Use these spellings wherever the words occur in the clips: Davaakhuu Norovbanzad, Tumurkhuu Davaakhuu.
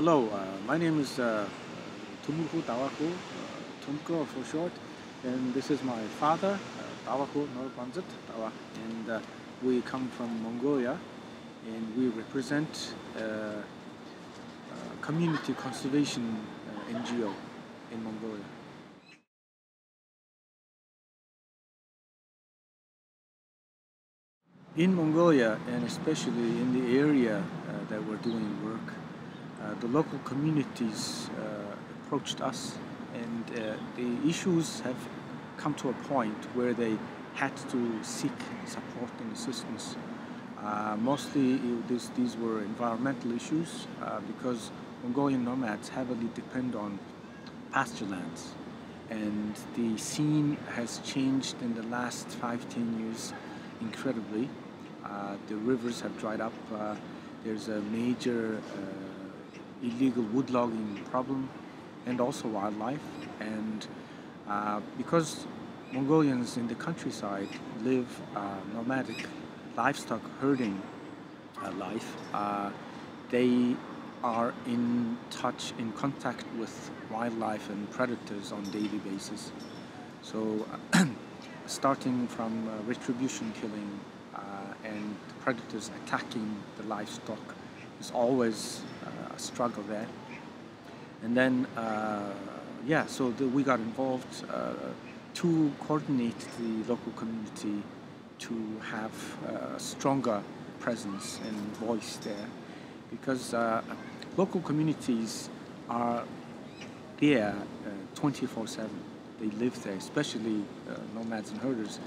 Hello, my name is Tumurkhuu Davaakhuu, Tumko for short, and this is my father, Davaakhuu Norovbanzad, and we come from Mongolia, and we represent a community conservation NGO in Mongolia. In Mongolia, and especially in the area that we're doing work, the local communities approached us, and the issues have come to a point where they had to seek support and assistance. Mostly these were environmental issues because Mongolian nomads heavily depend on pasture lands, and the scene has changed in the last 5-10 years incredibly. The rivers have dried up. There's a major illegal wood logging problem, and also wildlife. And because Mongolians in the countryside live nomadic livestock herding life, they are in touch, in contact with wildlife and predators on a daily basis. So starting from retribution killing and predators attacking the livestock is always a struggle there. And then, we got involved to coordinate the local community to have a stronger presence and voice there, because local communities are there 24/7. They live there, especially nomads and herders,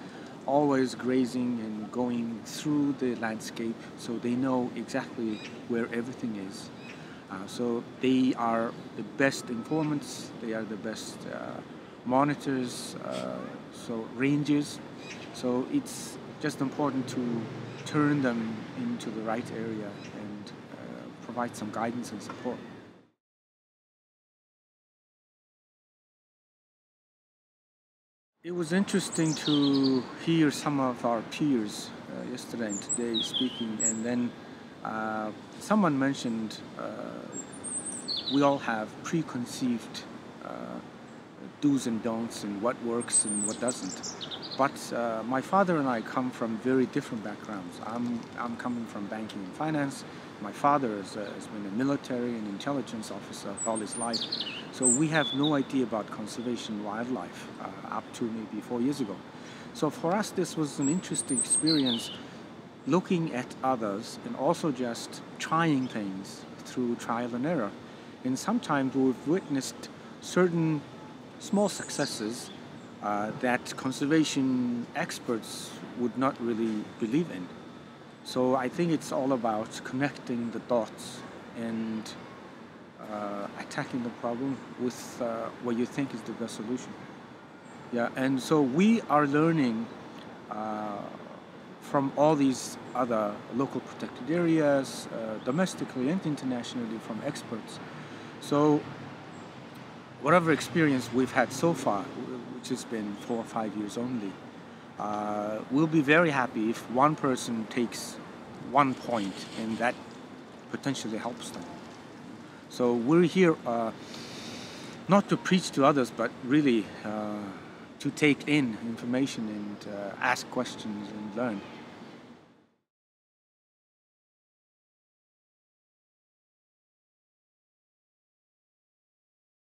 always grazing and going through the landscape, so they know exactly where everything is. So they are the best informants, they are the best monitors, so rangers. So it's just important to turn them into the right area and provide some guidance and support. It was interesting to hear some of our peers yesterday and today speaking, and then someone mentioned we all have preconceived do's and don'ts and what works and what doesn't. But my father and I come from very different backgrounds. I'm coming from banking and finance. My father has been a military and intelligence officer all his life. So we have no idea about conservation wildlife up to maybe 4 years ago. So for us, this was an interesting experience, looking at others and also just trying things through trial and error. And sometimes we've witnessed certain small successes that conservation experts would not really believe in. So I think it's all about connecting the dots and attacking the problem with what you think is the best solution. Yeah, and so we are learning from all these other local protected areas, domestically and internationally, from experts. So whatever experience we've had so far, which has been 4 or 5 years only, we'll be very happy if one person takes one point and that potentially helps them. So we're here not to preach to others, but really to take in information and ask questions and learn.